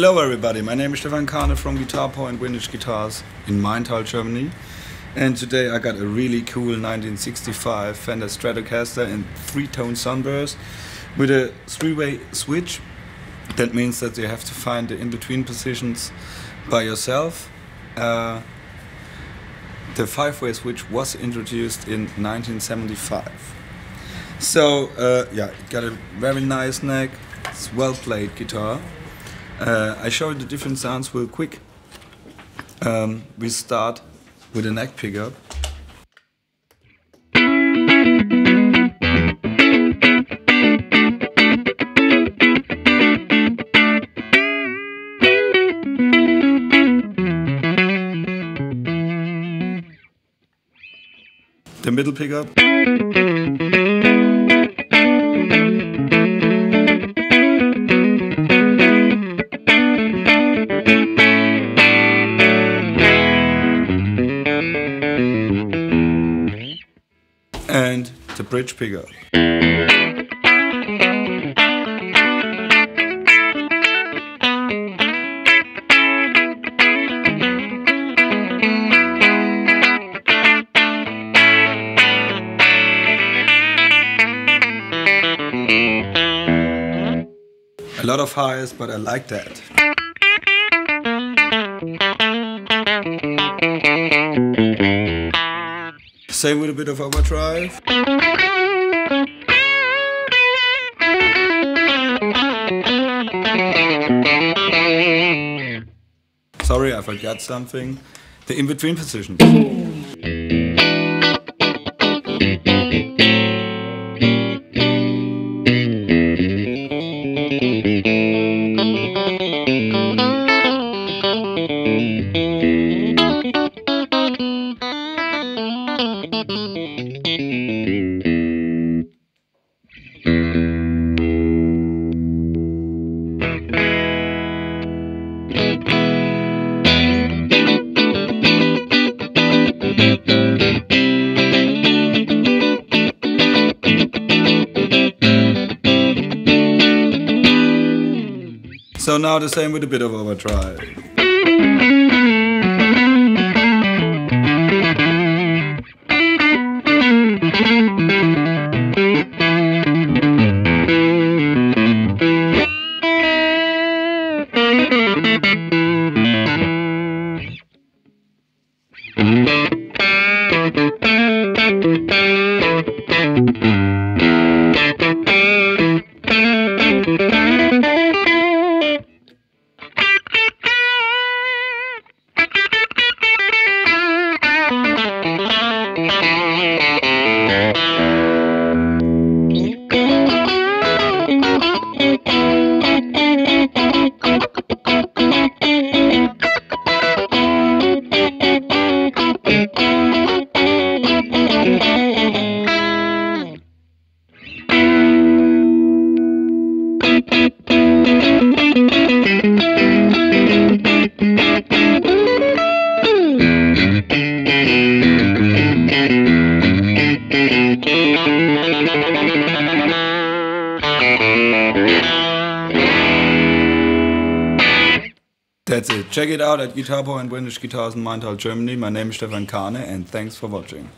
Hello everybody, my name is Stefan Kahne from Guitar Point Windisch Guitars in Maintal, Germany. And today I got a really cool 1965 Fender Stratocaster in three-tone sunburst with a three-way switch. That means that you have to find the in-between positions by yourself. The five-way switch was introduced in 1975. So yeah, got a very nice neck, it's well-played guitar. I showed the different sounds real quick. We start with a neck pickup. The middle pickup. And the bridge pickup. A lot of highs, but I like that. Same with a bit of overdrive. Sorry, I forgot something. The in-between position. So now the same with a bit of overdrive. That's it. Check it out at Guitar Point Windisch Guitars in Maintal, Germany. My name is Stefan Kahne and thanks for watching.